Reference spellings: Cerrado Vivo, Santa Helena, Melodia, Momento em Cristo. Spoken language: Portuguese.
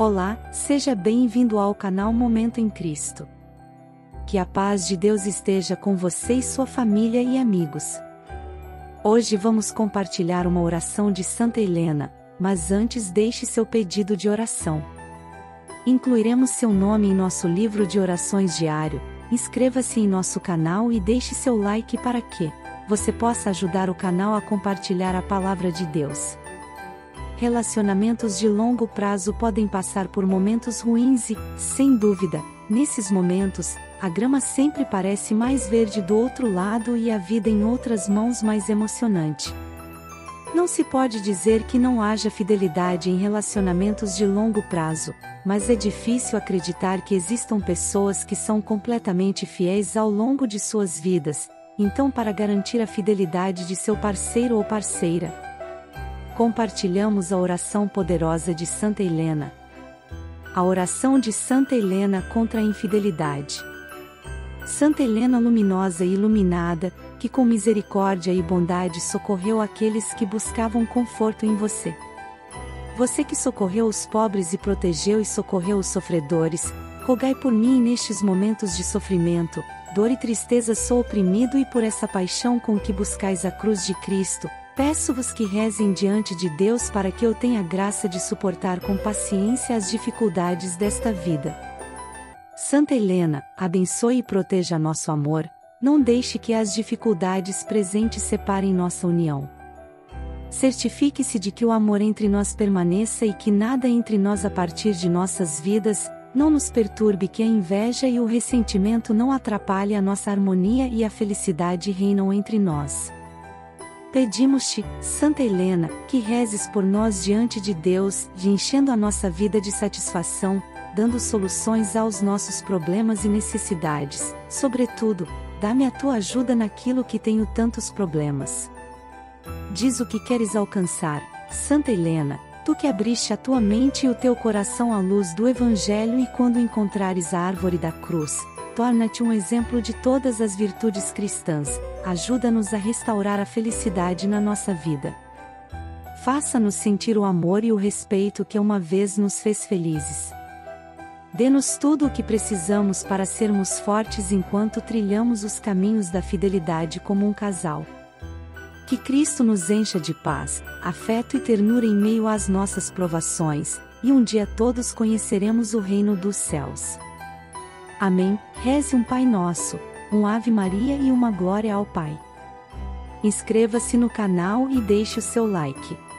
Olá, seja bem-vindo ao canal Momento em Cristo. Que a paz de Deus esteja com você e sua família e amigos. Hoje vamos compartilhar uma oração de Santa Helena, mas antes deixe seu pedido de oração. Incluiremos seu nome em nosso livro de orações diário, inscreva-se em nosso canal e deixe seu like para que você possa ajudar o canal a compartilhar a palavra de Deus. Relacionamentos de longo prazo podem passar por momentos ruins e, sem dúvida, nesses momentos, a grama sempre parece mais verde do outro lado e a vida em outras mãos mais emocionante. Não se pode dizer que não haja fidelidade em relacionamentos de longo prazo, mas é difícil acreditar que existam pessoas que são completamente fiéis ao longo de suas vidas, então para garantir a fidelidade de seu parceiro ou parceira, compartilhamos a oração poderosa de Santa Helena. A oração de Santa Helena contra a infidelidade. Santa Helena luminosa e iluminada, que com misericórdia e bondade socorreu aqueles que buscavam conforto em você. Você que socorreu os pobres e protegeu e socorreu os sofredores, rogai por mim e nestes momentos de sofrimento, dor e tristeza sou oprimido e por essa paixão com que buscais a cruz de Cristo, peço-vos que rezem diante de Deus para que eu tenha graça de suportar com paciência as dificuldades desta vida. Santa Helena, abençoe e proteja nosso amor, não deixe que as dificuldades presentes separem nossa união. Certifique-se de que o amor entre nós permaneça e que nada entre nós a partir de nossas vidas, não nos perturbe, que a inveja e o ressentimento não atrapalhem a nossa harmonia e a felicidade reinam entre nós. Pedimos-te, Santa Helena, que rezes por nós diante de Deus, enchendo a nossa vida de satisfação, dando soluções aos nossos problemas e necessidades. Sobretudo, dá-me a tua ajuda naquilo que tenho tantos problemas. Diz o que queres alcançar, Santa Helena, tu que abriste a tua mente e o teu coração à luz do Evangelho e quando encontrares a árvore da cruz, torna-te um exemplo de todas as virtudes cristãs, ajuda-nos a restaurar a felicidade na nossa vida. Faça-nos sentir o amor e o respeito que uma vez nos fez felizes. Dê-nos tudo o que precisamos para sermos fortes enquanto trilhamos os caminhos da fidelidade como um casal. Que Cristo nos encha de paz, afeto e ternura em meio às nossas provações, e um dia todos conheceremos o reino dos céus. Amém. Reze um Pai Nosso, um Ave Maria e uma Glória ao Pai. Inscreva-se no canal e deixe o seu like.